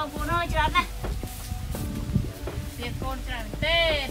lò bún hơi cho ăn này. Việc con chẳng tên.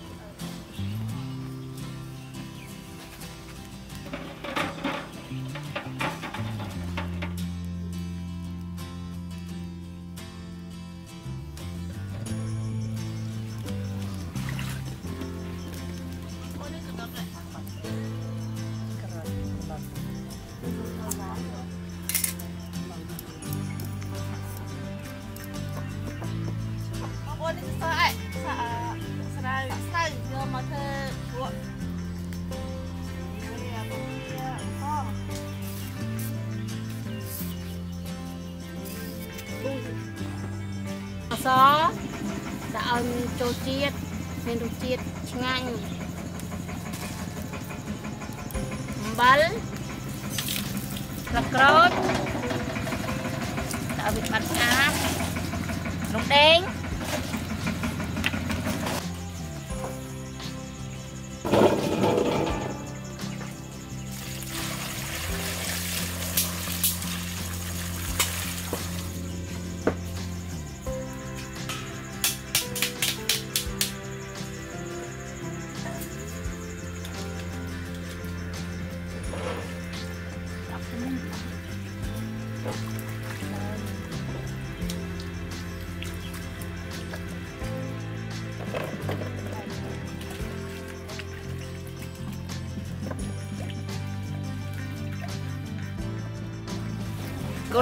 Xó đã ăn cho chiết nên được chiết ngang bắn lật cốt đã bị bắn cá lục đen cô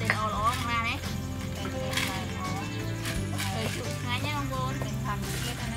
tên ô lỗ ra đấy đại chui ngay nhá ông bố thành phẩm kia ta nè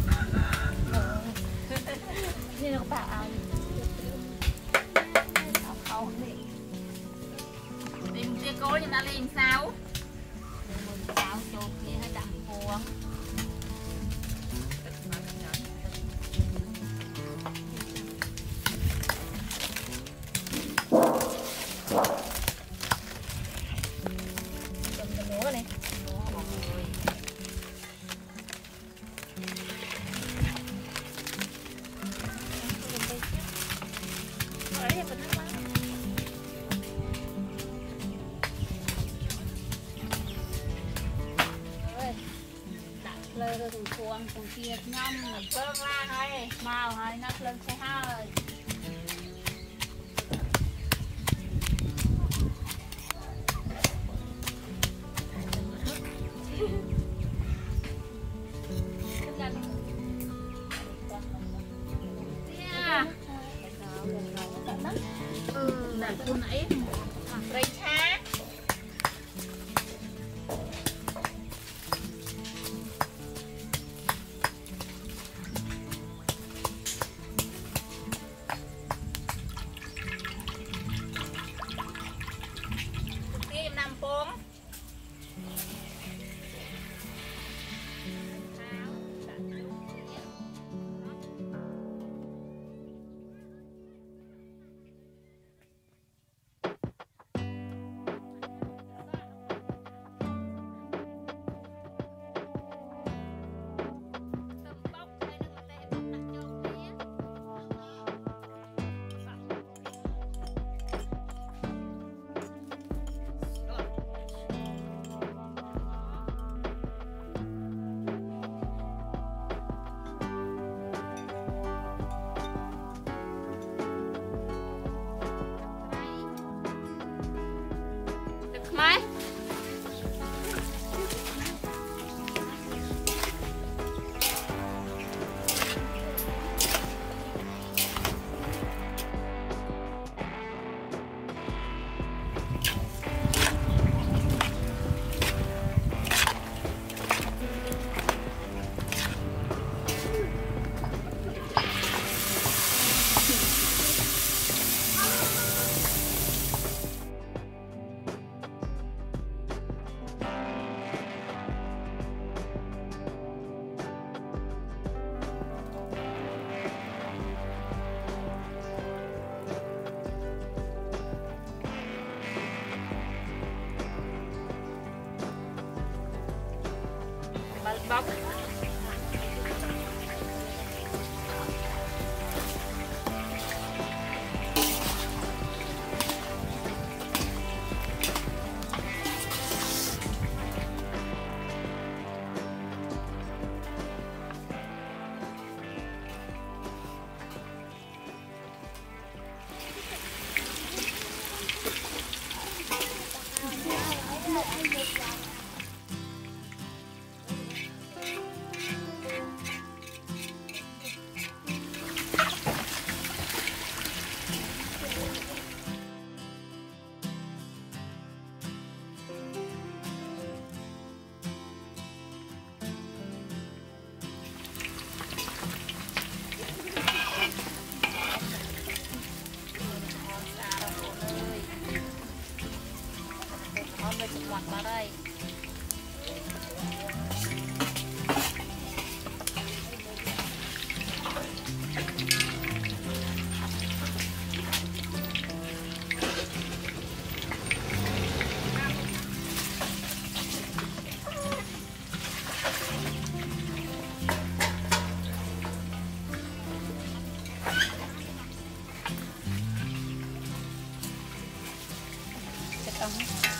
bóng.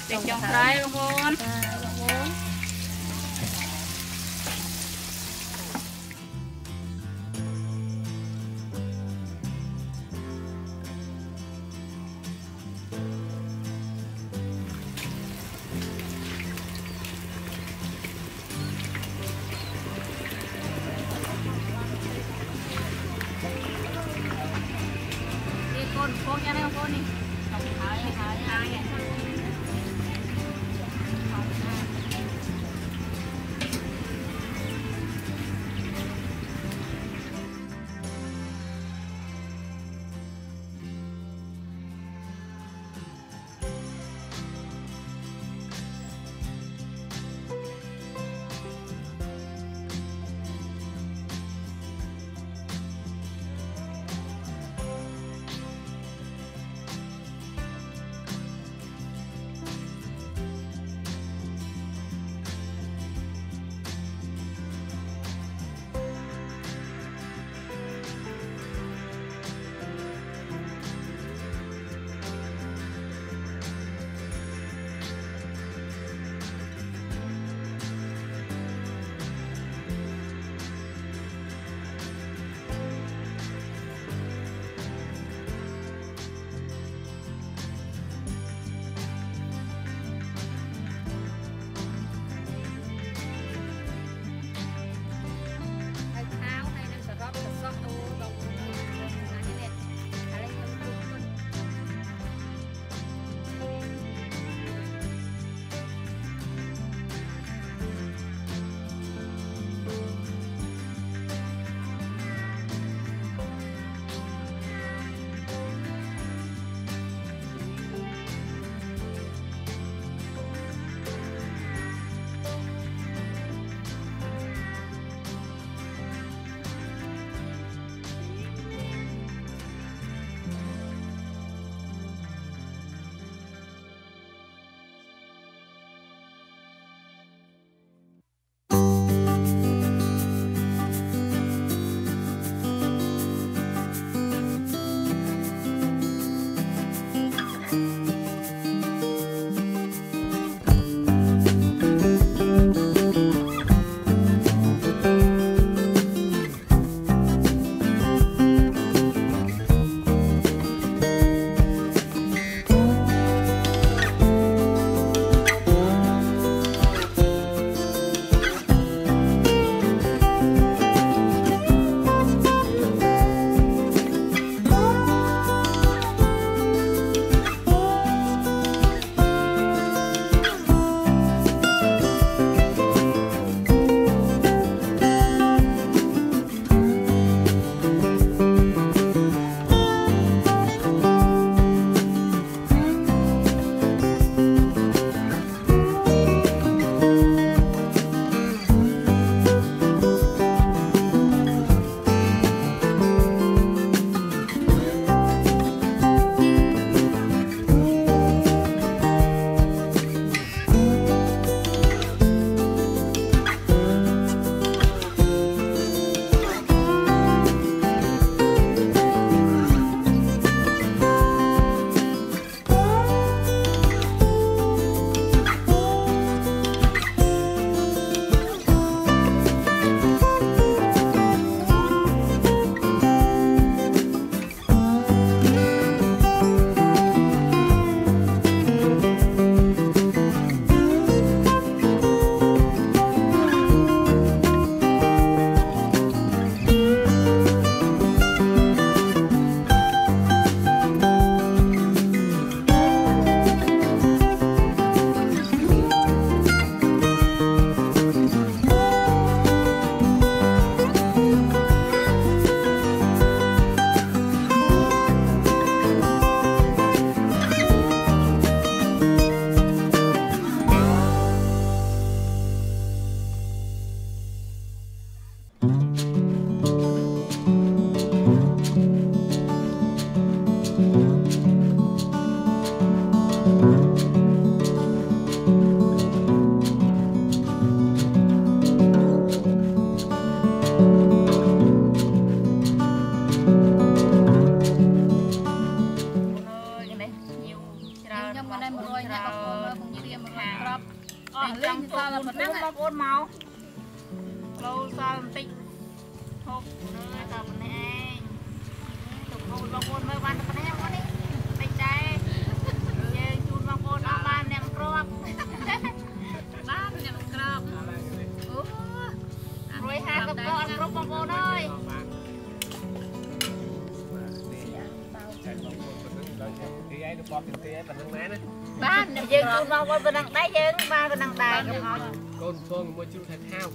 Trong đây luôn con. Đi con nha đây con đi. Không thở nha một nắng là bốn màu lâu sao làm tịnh hộp nơi tầm này tổng hộp vào bốn mới bán được em có đi tịnh cháy chơi chun vào bốn nó bán nèm crop bán nèm crop rồi hai cặp con crop vào bốn ơi ba nè dương con mong con bên đằng đáy dương ba bên đằng đài con mua chút thịt heo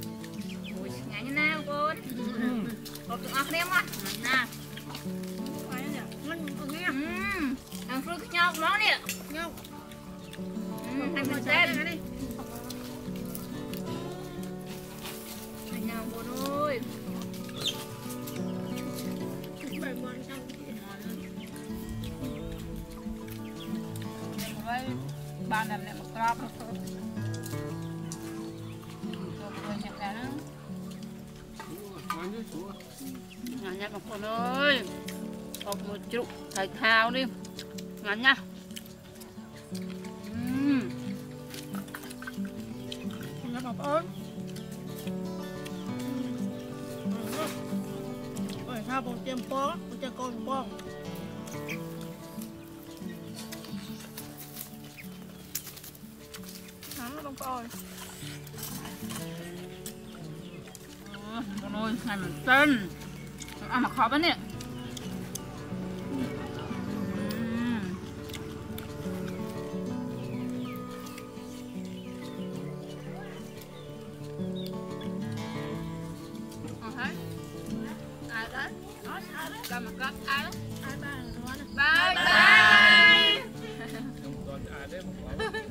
ngày như nào con con được ăn em á nè mình nghe ăn phơi nhau món nè nhau ăn mình xem đi anh nhau con ơi bạn làm nên một cặp rồi, rồi nhập cái nữa, ngắn nhá các con ơi, học một chút thể thao đi, ngắn nhá, nhá các con, rồi thao bóng chuyền bóng, chơi con bóng. Ôi. Con ơi, này mình tên ăn mặc khó bánh nè. Ai đấy? Cầm một cốc ai đấy? Bye bye. Bye bye.